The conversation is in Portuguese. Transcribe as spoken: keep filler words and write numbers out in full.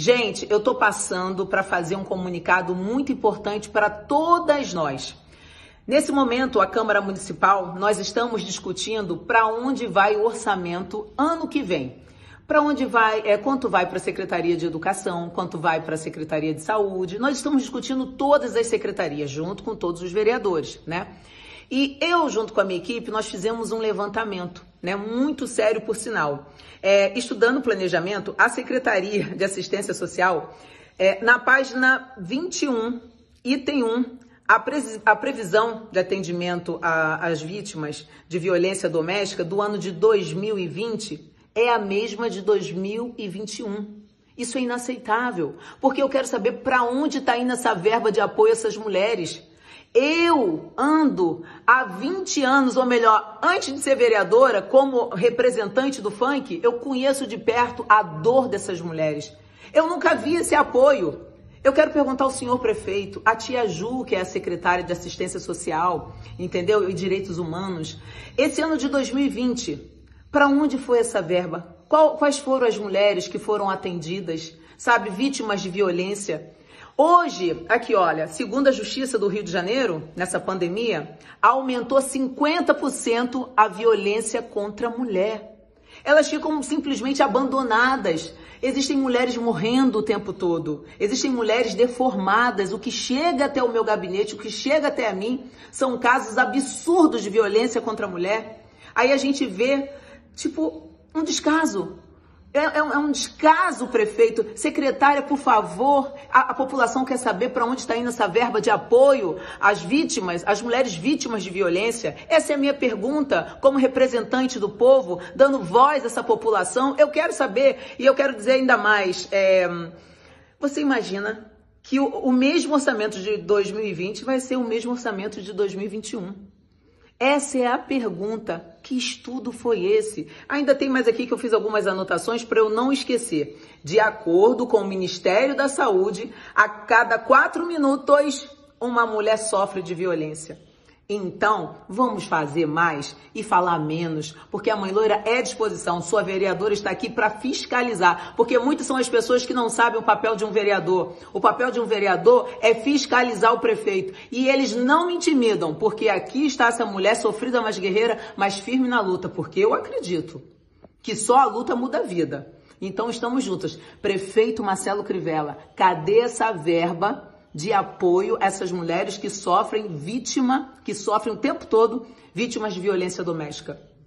Gente, eu tô passando para fazer um comunicado muito importante para todas nós. Nesse momento, a Câmara Municipal, nós estamos discutindo para onde vai o orçamento ano que vem. Para onde vai, é, quanto vai para a Secretaria de Educação, quanto vai para a Secretaria de Saúde. Nós estamos discutindo todas as secretarias, junto com todos os vereadores, né? E eu, junto com a minha equipe, nós fizemos um levantamento, né, muito sério, por sinal. É, estudando o planejamento, a Secretaria de Assistência Social, é, na página vinte e um, item um, a, pre a previsão de atendimento às vítimas de violência doméstica do ano de dois mil e vinte é a mesma de dois mil e vinte e um. Isso é inaceitável, porque eu quero saber para onde está indo essa verba de apoio a essas mulheres. Eu ando há vinte anos, ou melhor, antes de ser vereadora, como representante do funk, eu conheço de perto a dor dessas mulheres. Eu nunca vi esse apoio. Eu quero perguntar ao senhor prefeito, a tia Ju, que é a secretária de Assistência Social, entendeu? E Direitos Humanos. Esse ano de dois mil e vinte, para onde foi essa verba? Quais foram as mulheres que foram atendidas, sabe, vítimas de violência? Hoje, aqui olha, segundo a Justiça do Rio de Janeiro, nessa pandemia, aumentou cinquenta por cento a violência contra a mulher. Elas ficam simplesmente abandonadas. Existem mulheres morrendo o tempo todo. Existem mulheres deformadas. O que chega até o meu gabinete, o que chega até a mim, são casos absurdos de violência contra a mulher. Aí a gente vê, tipo, um descaso. É, é, um, é um descaso, prefeito. Secretária, por favor, a, a população quer saber para onde está indo essa verba de apoio às vítimas, às mulheres vítimas de violência. Essa é a minha pergunta, como representante do povo, dando voz a essa população. Eu quero saber, e eu quero dizer ainda mais, é, você imagina que o, o mesmo orçamento de dois mil e vinte vai ser o mesmo orçamento de dois mil e vinte e um. Essa é a pergunta. Que estudo foi esse? Ainda tem mais aqui que eu fiz algumas anotações para eu não esquecer. De acordo com o Ministério da Saúde, a cada quatro minutos, uma mulher sofre de violência. Então, vamos fazer mais e falar menos, porque a Mãe Loira é à disposição. Sua vereadora está aqui para fiscalizar, porque muitas são as pessoas que não sabem o papel de um vereador. O papel de um vereador é fiscalizar o prefeito. E eles não me intimidam, porque aqui está essa mulher sofrida, mas guerreira, mas firme na luta, porque eu acredito que só a luta muda a vida. Então, estamos juntas. Prefeito Marcelo Crivella, cadê essa verba de apoio a essas mulheres que sofrem vítima, que sofrem o tempo todo vítimas de violência doméstica?